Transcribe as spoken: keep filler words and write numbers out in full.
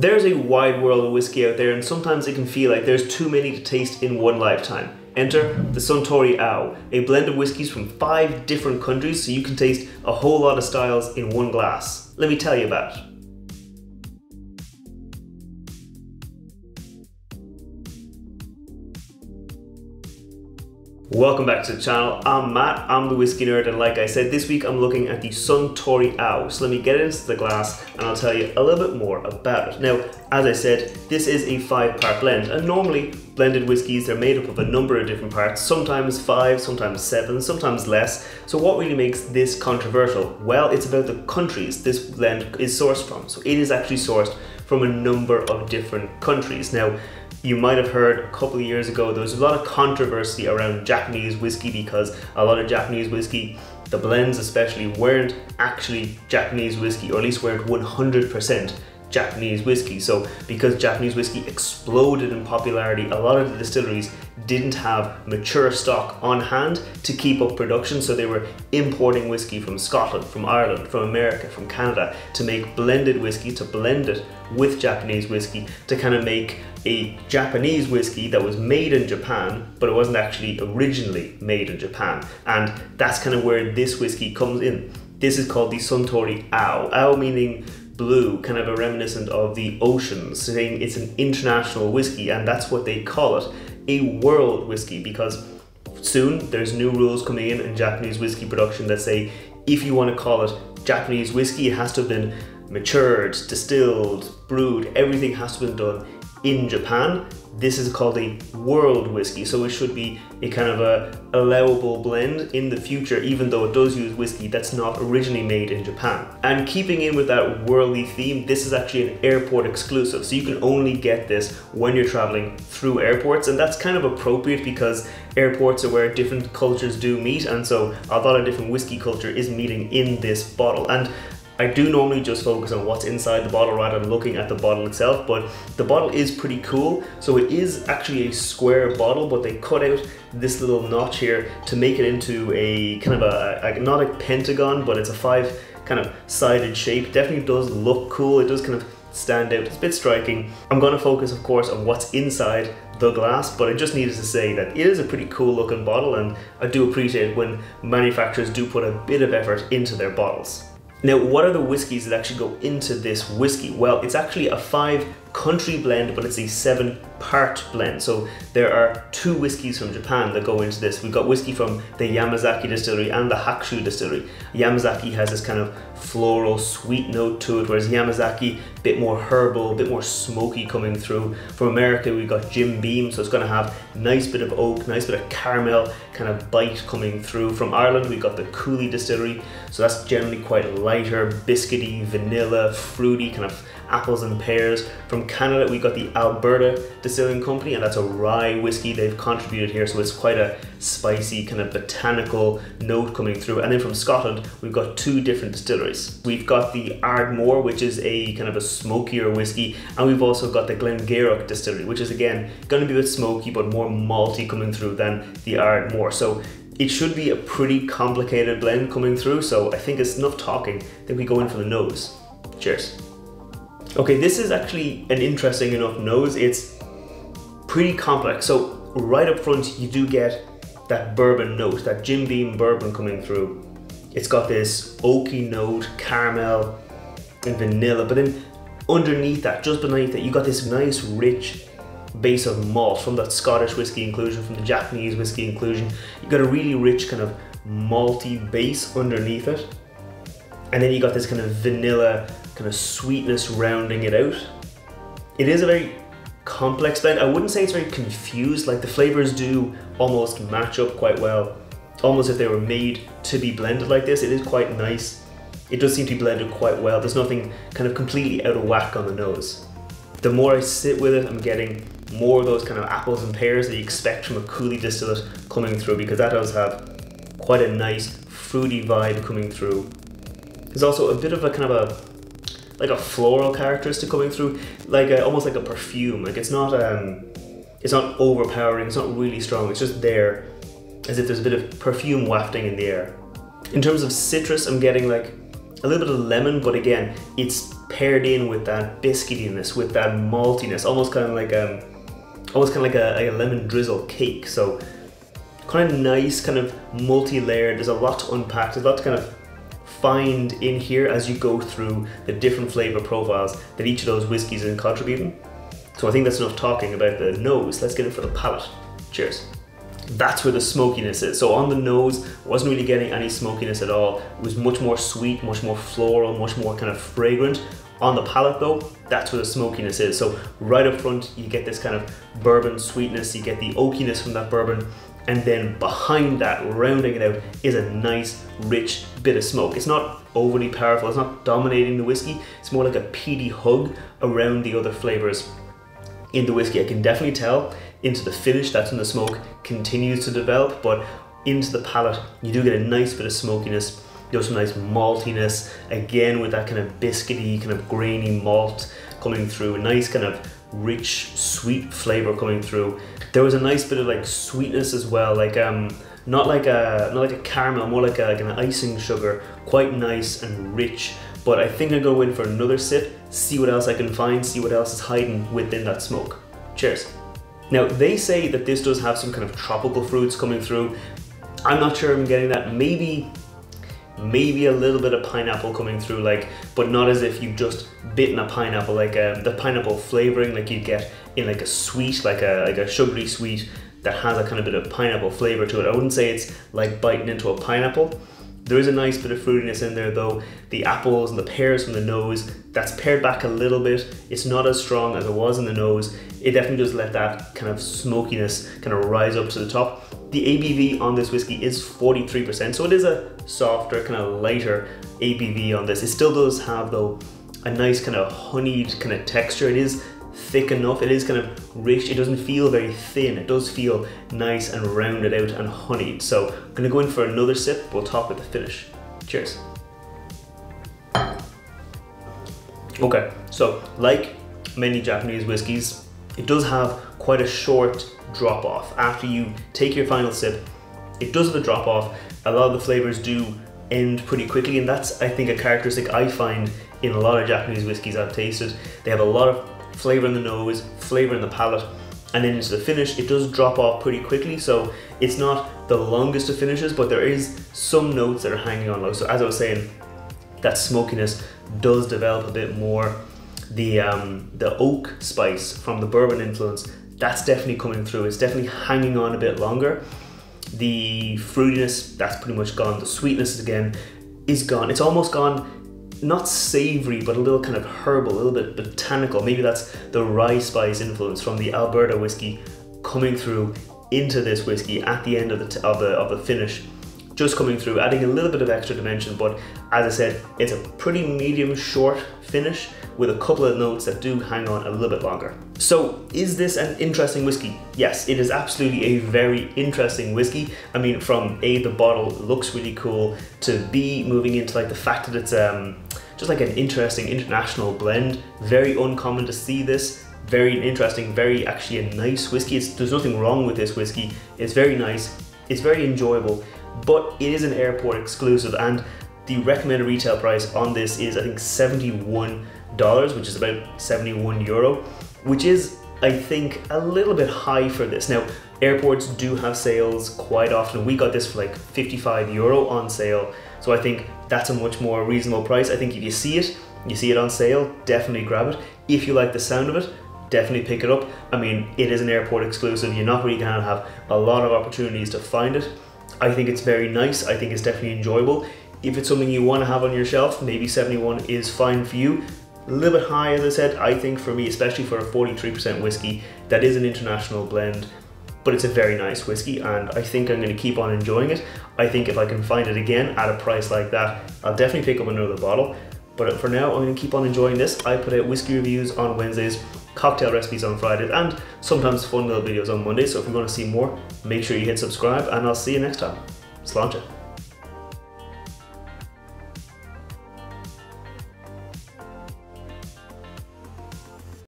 There's a wide world of whiskey out there, and sometimes it can feel like there's too many to taste in one lifetime. Enter the Suntory Ao, a blend of whiskies from five different countries, so you can taste a whole lot of styles in one glass. Let me tell you about it. Welcome back to the channel. I'm Matt, I'm the Whiskey Nerd, and like I said, this week I'm looking at the Suntory Ao. So let me get it into the glass and I'll tell you a little bit more about it. Now, as I said, this is a five part blend, and normally blended whiskies, they're made up of a number of different parts, sometimes five, sometimes seven, sometimes less. So what really makes this controversial? Well, it's about the countries this blend is sourced from. So it is actually sourced from a number of different countries. Now, you might have heard a couple of years ago, there was a lot of controversy around Japanese whiskey because a lot of Japanese whiskey, the blends especially, weren't actually Japanese whiskey, or at least weren't one hundred percent Japanese whiskey. So because Japanese whiskey exploded in popularity, a lot of the distilleries didn't have mature stock on hand to keep up production, so they were importing whiskey from Scotland, from Ireland, from America, from Canada, to make blended whiskey, to blend it with Japanese whiskey, to kind of make a Japanese whiskey that was made in Japan, but it wasn't actually originally made in Japan. And that's kind of where this whiskey comes in. This is called the Suntory Ao, Ao meaning blue, kind of a reminiscent of the oceans, saying it's an international whiskey, and that's what they call it, a world whiskey, because soon there's new rules coming in in Japanese whiskey production that say if you want to call it Japanese whiskey, it has to have been matured, distilled, brewed, everything has to have been done in Japan. This is called a world whiskey, so it should be a kind of a allowable blend in the future, even though it does use whiskey that's not originally made in Japan. And keeping in with that worldly theme, this is actually an airport exclusive, so you can only get this when you're traveling through airports, and that's kind of appropriate because airports are where different cultures do meet, and so a lot of different whiskey culture is meeting in this bottle. And I do normally just focus on what's inside the bottle rather than looking at the bottle itself, but the bottle is pretty cool. So it is actually a square bottle, but they cut out this little notch here to make it into a kind of a, a not a pentagon, but it's a five kind of sided shape. Definitely does look cool. It does kind of stand out. It's a bit striking. I'm going to focus, of course, on what's inside the glass, but I just needed to say that it is a pretty cool looking bottle, and I do appreciate when manufacturers do put a bit of effort into their bottles. Now, what are the whiskies that actually go into this whiskey? Well, it's actually a five country blend, but it's a seven part blend. So there are two whiskies from Japan that go into this. We've got whiskey from the Yamazaki distillery and the Hakushu distillery. Yamazaki has this kind of floral sweet note to it, whereas Yamazaki, a bit more herbal, a bit more smoky coming through. From America, we've got Jim Beam, so it's gonna have a nice bit of oak, nice bit of caramel kind of bite coming through. From Ireland, we've got the Cooley distillery, so that's generally quite lighter, biscuity, vanilla, fruity, kind of apples and pears. From Canada, we got the Alberta Distilling Company, and that's a rye whiskey they've contributed here, so it's quite a spicy kind of botanical note coming through. And then from Scotland, we've got two different distilleries. We've got the Ardmore, which is a kind of a smokier whiskey, and we've also got the Glen Garioch distillery, which is again going to be a bit smoky but more malty coming through than the Ardmore. So it should be a pretty complicated blend coming through, so I think it's enough talking that we go in for the nose. Cheers. Okay, this is actually an interesting enough nose. It's pretty complex. So right up front, you do get that bourbon note, that Jim Beam bourbon coming through. It's got this oaky note, caramel and vanilla, but then underneath that, just beneath that, you got this nice rich base of malt from that Scottish whiskey inclusion, from the Japanese whiskey inclusion. You got a really rich kind of malty base underneath it. And then you got this kind of vanilla, kind of sweetness rounding it out. It is a very complex blend. I wouldn't say it's very confused, like the flavors do almost match up quite well, almost if they were made to be blended like this. It is quite nice. It does seem to be blended quite well. There's nothing kind of completely out of whack on the nose. The more I sit with it, I'm getting more of those kind of apples and pears that you expect from a Cooley distillate coming through, because that does have quite a nice fruity vibe coming through. There's also a bit of a kind of a like a floral characteristic coming through, like a, almost like a perfume. Like it's not, um, it's not overpowering. It's not really strong. It's just there, as if there's a bit of perfume wafting in the air. In terms of citrus, I'm getting like a little bit of lemon, but again, it's paired in with that biscuitiness, with that maltiness, almost kind of like a, almost kind of like a, a lemon drizzle cake. So kind of nice, kind of multi-layered. There's a lot to unpack. There's a lot to kind of find in here as you go through the different flavor profiles that each of those whiskeys is contributing. So I think that's enough talking about the nose. Let's get in for the palate. Cheers. That's where the smokiness is. So on the nose, I wasn't really getting any smokiness at all. It was much more sweet, much more floral, much more kind of fragrant. On the palate though, that's where the smokiness is. So right up front, you get this kind of bourbon sweetness, you get the oakiness from that bourbon, and then behind that, rounding it out, is a nice, rich bit of smoke. It's not overly powerful, it's not dominating the whiskey, it's more like a peaty hug around the other flavors in the whiskey. I can definitely tell into the finish, that's when the smoke continues to develop, but into the palate, you do get a nice bit of smokiness. You have some nice maltiness, again with that kind of biscuity, kind of grainy malt coming through, a nice kind of rich, sweet flavor coming through. There was a nice bit of like sweetness as well, like um, not like a not like a caramel, more like, a, like an icing sugar, quite nice and rich. But I think I'm gonna go in for another sip, see what else I can find, see what else is hiding within that smoke. Cheers. Now, they say that this does have some kind of tropical fruits coming through. I'm not sure I'm getting that. Maybe, maybe a little bit of pineapple coming through, like, but not as if you've just bitten a pineapple, like um, the pineapple flavoring like you'd get in like a sweet, like a, like a sugary sweet that has a kind of bit of pineapple flavor to it. I wouldn't say it's like biting into a pineapple. There is a nice bit of fruitiness in there though. The apples and the pears from the nose, that's pared back a little bit. It's not as strong as it was in the nose. It definitely does let that kind of smokiness kind of rise up to the top. The A B V on this whiskey is forty-three percent, so it is a softer, kind of lighter A B V on this. It still does have though a nice kind of honeyed kind of texture. It is thick enough, it is kind of rich, it doesn't feel very thin, it does feel nice and rounded out and honeyed. So I'm gonna go in for another sip, we'll top with the finish. Cheers. Okay, so like many Japanese whiskies, it does have quite a short drop off. After you take your final sip, it does have a drop off. A lot of the flavors do end pretty quickly, and that's, I think, a characteristic I find in a lot of Japanese whiskies I've tasted. They have a lot of flavor in the nose, flavor in the palate, and then into the finish, it does drop off pretty quickly. So it's not the longest of finishes, but there is some notes that are hanging on low. So as I was saying, that smokiness does develop a bit more. The, um, the oak spice from the bourbon influence, that's definitely coming through. It's definitely hanging on a bit longer. The fruitiness, that's pretty much gone. The sweetness, again, is gone. It's almost gone, not savory, but a little kind of herbal, a little bit botanical. Maybe that's the rye spice influence from the Alberta whiskey coming through into this whiskey at the end of the, of the, of the finish. Just coming through, adding a little bit of extra dimension, but as I said, it's a pretty medium short finish with a couple of notes that do hang on a little bit longer. So is this an interesting whiskey? Yes, it is absolutely a very interesting whiskey. I mean, from A, the bottle looks really cool, to B, moving into like the fact that it's um, just like an interesting international blend. Very uncommon to see this. Very interesting, very actually a nice whiskey. It's, there's nothing wrong with this whiskey. It's very nice, it's very enjoyable, but it is an airport exclusive, and the recommended retail price on this is, I think, seventy-one dollars, which is about seventy-one euro, which is, I think, a little bit high for this. Now, airports do have sales quite often. We got this for like fifty-five euro on sale, so I think that's a much more reasonable price. I think if you see it, you see it on sale, definitely grab it. If you like the sound of it, definitely pick it up. I mean, it is an airport exclusive. You're not really gonna have a lot of opportunities to find it. I think it's very nice. I think it's definitely enjoyable. If it's something you want to have on your shelf, maybe seventy-one is fine for you. A little bit high, as I said, I think for me, especially for a forty-three percent whiskey, that is an international blend, but it's a very nice whiskey, and I think I'm going to keep on enjoying it. I think if I can find it again at a price like that, I'll definitely pick up another bottle. But for now, I'm going to keep on enjoying this. I put out whiskey reviews on Wednesdays, cocktail recipes on Fridays, and sometimes fun little videos on Mondays. So if you want to see more, make sure you hit subscribe, and I'll see you next time. Sláinte.